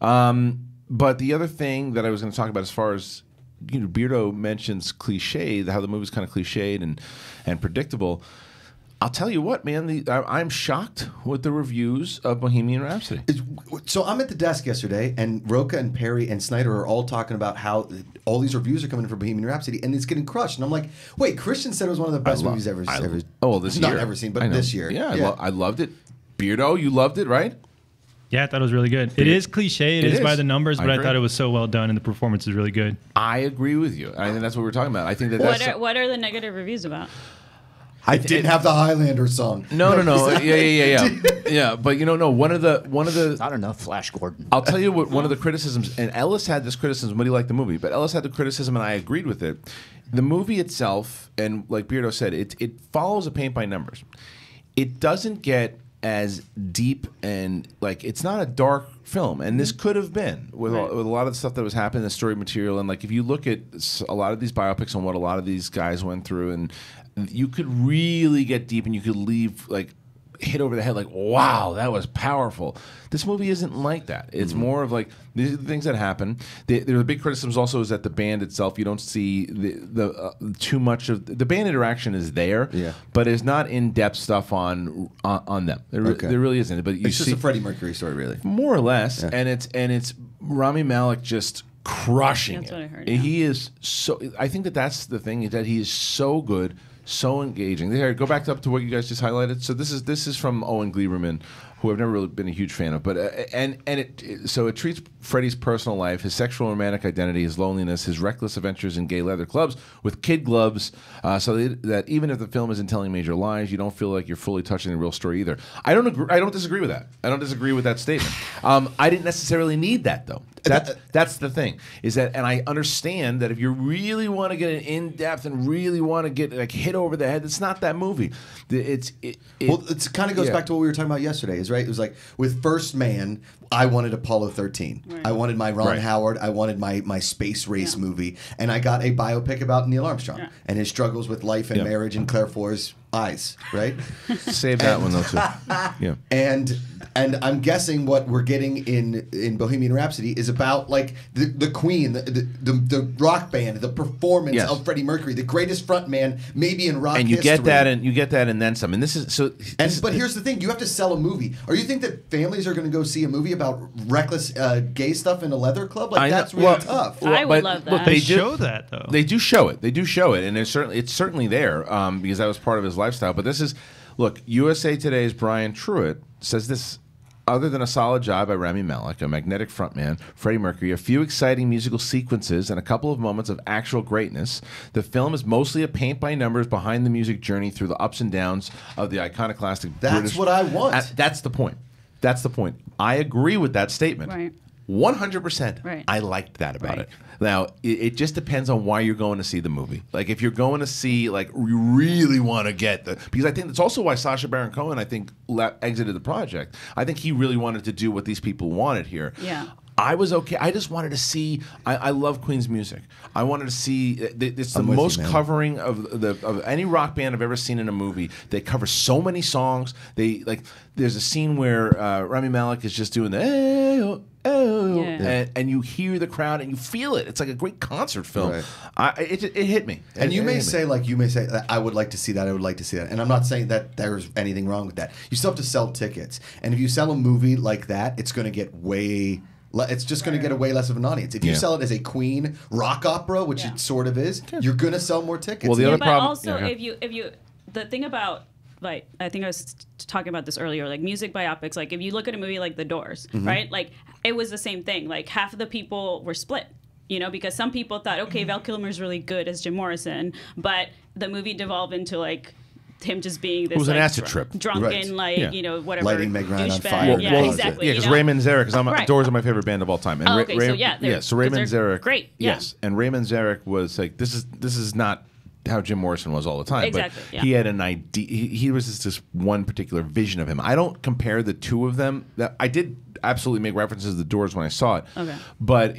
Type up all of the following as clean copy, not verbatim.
But the other thing that I was going to talk about, as far as, you know, Beardo mentions cliche, how the movie's kind of cliched and predictable. I'll tell you what, man, I'm shocked with the reviews of Bohemian Rhapsody. So I'm at the desk yesterday, and Rocha and Perry and Snyder are all talking about how all these reviews are coming in for Bohemian Rhapsody, and it's getting crushed. And I'm like, wait, Christian said it was one of the best movies ever. Oh, this year. Not ever seen, but this year. Yeah, yeah. I loved it. Beardo, you loved it, right? Yeah, I thought it was really good. It is cliche. It is by the numbers, but I thought it was so well done, and the performance is really good. I agree with you. I think that's what we're talking about. I think that. What are the negative reviews about? I didn't have the Highlander song. No. Yeah. But you know, one of the not enough Flash Gordon. I'll tell you what. One of the criticisms, and Ellis had this criticism. What do you like the movie? But Ellis had the criticism, and I agreed with it. The movie itself, and like Beardo said, it follows a paint by numbers. It doesn't get as deep, and like, it's not a dark film, and this could have been with a lot of the stuff that was happening, the story material, and like, if you look at a lot of these biopics and what a lot of these guys went through, and you could really get deep, and you could leave like hit over the head, like, wow, that was powerful. This movie isn't like that. It's more of like, these are the things that happen. The big criticisms also is that the band itself, you don't see the too much of the band interaction is there, but it's not in depth stuff on them. There really isn't. But you see, just a Freddie Mercury story, really, more or less. Yeah. And it's Rami Malek just crushing. That's what I heard. Yeah. He is so. I think that's the thing, is that he is so good. So engaging. There, go back up to what you guys just highlighted. So this is from Owen Gleiberman, who I've never really been a huge fan of. But it treats Freddie's personal life, his sexual romantic identity, his loneliness, his reckless adventures in gay leather clubs with kid gloves, so that even if the film isn't telling major lies, you don't feel like you're fully touching the real story either. I don't disagree with that. I don't disagree with that statement. I didn't necessarily need that though. That's the thing, is that, and I understand that if you really want to get an in-depth and really want to get like hit over the head, it's not that movie. It kind of goes back to what we were talking about yesterday, is right? It was like with First Man, I wanted Apollo 13. Right. I wanted my Ron Howard. I wanted my space race movie, and I got a biopic about Neil Armstrong and his struggles with life and marriage and Claire Foy's eyes, right? Save that one though too. Yeah. And I'm guessing what we're getting in Bohemian Rhapsody is about like the Queen, the rock band, the performance of Freddie Mercury, the greatest frontman maybe in rock history. And you get that and then some. And this is so. But here's the thing: you have to sell a movie. Or you think that families are going to go see a movie about reckless gay stuff in a leather club? Like that's really tough. I would love that. But they show that though. They do show it. They do show it, and it's certainly there because that was part of his lifestyle. But this is. Look, USA Today's Brian Truitt says this: other than a solid job by Rami Malek, a magnetic frontman, Freddie Mercury, a few exciting musical sequences, and a couple of moments of actual greatness, the film is mostly a paint-by-numbers behind-the-music journey through the ups and downs of the iconoclastic British... That's what I want. That's the point. That's the point. I agree with that statement. Right. 100%. Right. I liked that about it. Now, it just depends on why you're going to see the movie. Like, if you're going to see, like, you really want to get the... Because I think that's also why Sacha Baron Cohen, I think, exited the project. I think he really wanted to do what these people wanted here. Yeah. I was okay. I just wanted to see... I love Queen's music. I wanted to see... It's the most covering of any rock band I've ever seen in a movie. They cover so many songs. They, like... There's a scene where Rami Malek is just doing the... And you hear the crowd and you feel it. It's like a great concert film. Right. It hit me. And you may say, I would like to see that. I would like to see that. And I'm not saying that there's anything wrong with that. You still have to sell tickets. And if you sell a movie like that, it's going to get way... It's just going to get way less of an audience. If you sell it as a Queen rock opera, which it sort of is, you're going to sell more tickets. Well, the other problem... also, if you the thing about... Like, I think I was talking about this earlier, like music biopics, like if you look at a movie like The Doors, right? Like it was the same thing. Like half of the people were split, you know, because some people thought, okay, Val Kilmer's really good as Jim Morrison, but the movie devolved into like him just being this it was like, an acid trip. Drunken, like, you know, whatever. Lighting Meg Ryan on fire. Well, exactly. Yeah, because Ray Manzarek, because Doors are my favorite band of all time. And Ray Manzarek. Great. Yeah. Yes. And Ray Manzarek was like, this is not... how Jim Morrison was all the time. Exactly. But yeah. He had an idea. He was just this one particular vision of him. I don't compare the two of them. I did absolutely make references to The Doors when I saw it. Okay. But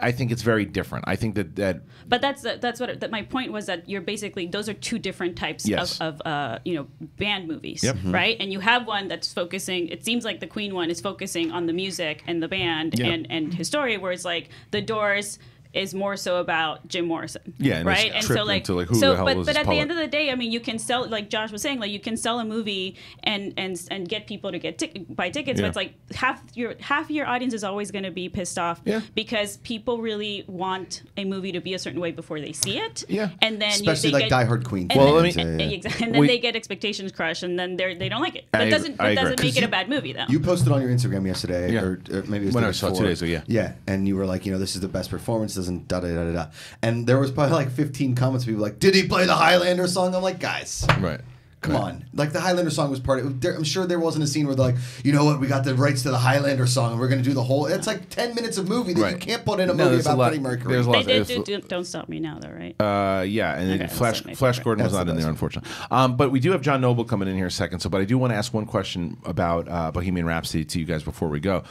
I think it's very different. I think that. But that's what my point was, that you're basically, those are two different types of you know, band movies, yep. right? And you have one that's focusing. It seems like the Queen one is focusing on the music and the band yep. and his story, whereas like The Doors is more so about Jim Morrison, yeah, and right? And so, like, who the hell was this poet? But at the end of the day, I mean, you can sell, like Josh was saying, like you can sell a movie and get people to buy tickets, yeah. but it's like half your audience is always going to be pissed off yeah. because people really want a movie to be a certain way before they see it, yeah. And then especially like diehard Queen, and then they get expectations crushed, and then they don't like it. That doesn't make it a bad movie, though. You posted on your Instagram yesterday, yeah. or maybe it was when I saw it 2 days ago, yeah, yeah, and you were like, you know, this is the best performance. And da da da da, and there was probably like 15 comments. People like, did he play the Highlander song? I'm like, guys, right? Come on, like the Highlander song was part of it. I'm sure there wasn't a scene where they're like, you know what, we got the rights to the Highlander song, and we're going to do the whole. It's like 10 minutes of movie that right. you can't put in a movie about Freddie Mercury. They did Don't Stop Me Now, though, right? Yeah, and okay, Flash Gordon was not in there, unfortunately. But we do have John Noble coming in here in a second. But I do want to ask one question about Bohemian Rhapsody to you guys before we go,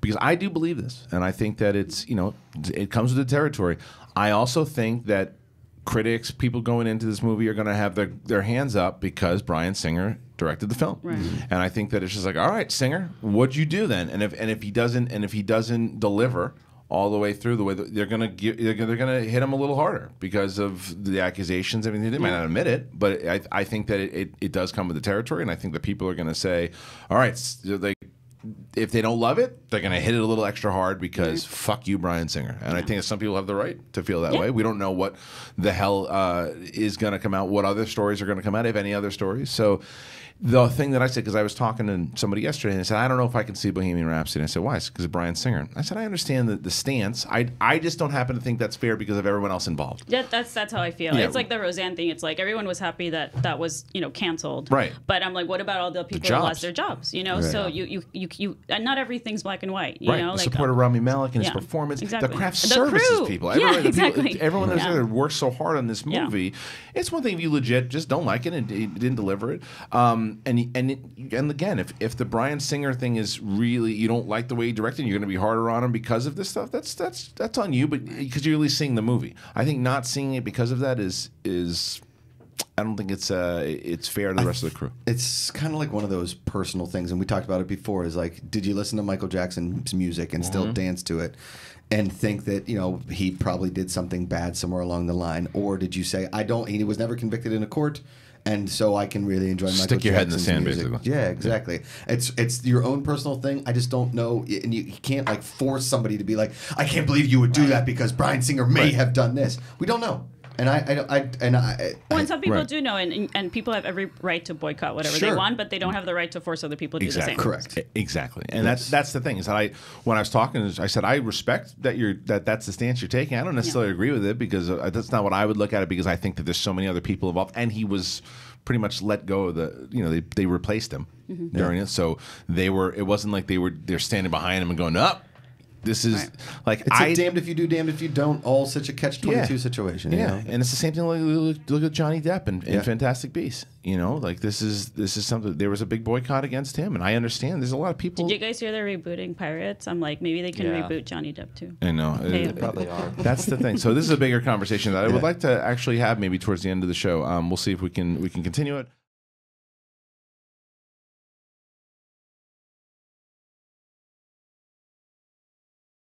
because I do believe this, and I think that it's, you know, it comes with the territory. I also think that critics, people going into this movie, are going to have their hands up because Bryan Singer directed the film, right. And I think that it's just like, all right, Singer, what'd you do then? And if he doesn't deliver all the way through, they're going to hit him a little harder because of the accusations. I mean, they might not admit it, but I think that it does come with the territory, and I think that people are going to say, all right, if they don't love it, they're going to hit it a little extra hard because mm-hmm. fuck you, Bryan Singer. And yeah. I think that some people have the right to feel that yeah. way. We don't know what the hell is going to come out, what other stories are going to come out, if any other stories. So the thing that I said, because I was talking to somebody yesterday, and I said, I don't know if I can see Bohemian Rhapsody. And I said, why? It's because of Bryan Singer. I said, I understand the stance. I just don't happen to think that's fair because of everyone else involved. Yeah, that's how I feel. Yeah. It's like the Roseanne thing. It's like everyone was happy that was, you know, canceled. Right. But I'm like, what about all the people who lost their jobs? You know, right. So you and not everything's black and white. You right. know, the like, support of Rami Malek and yeah, his performance. Exactly. The craft services crew. People. Everyone, yeah, exactly. People, everyone yeah. that worked so hard on this movie. Yeah. It's one thing if you legit just don't like it and didn't deliver it. And again, if the Bryan Singer thing is really, you don't like the way he directed, you're going to be harder on him because of this stuff. That's on you, but because you're really seeing the movie. I think not seeing it because of that is I don't think it's fair to the rest of the crew. It's kind of like one of those personal things, and we talked about it before. Is like, did you listen to Michael Jackson's music and mm-hmm. still dance to it? And think that, you know, he probably did something bad somewhere along the line, or did you say, I don't? He was never convicted in a court, and so I can really enjoy Michael Jackson's music. Stick your head in the sand, basically. Yeah, exactly. Yeah. It's your own personal thing. I just don't know, and you can't like force somebody to be like, I can't believe you would do that because Bryan Singer may have done this. We don't know. And I some people do know, and people have every right to boycott whatever they want, but they don't have the right to force other people to do the same. Correct. Exactly. And that's the thing is that when I was talking, I said I respect that that's the stance you're taking. I don't necessarily agree with it because that's not what I would look at it, because I think that there's so many other people involved, and he was pretty much let go of the, you know, they replaced him mm-hmm. during it, so it wasn't like they're standing behind him and going up. This is like it's a damned if you do, damned if you don't. All such a catch-22 situation. Yeah, you know? And it's the same thing. Like, look at Johnny Depp in Fantastic Beasts. You know, like this is something. There was a big boycott against him, and I understand. There's a lot of people. Did you guys hear they're rebooting Pirates? I'm like, maybe they can reboot Johnny Depp too. I know they probably are. That's the thing. So this is a bigger conversation that I would like to actually have maybe towards the end of the show. We'll see if we can continue it.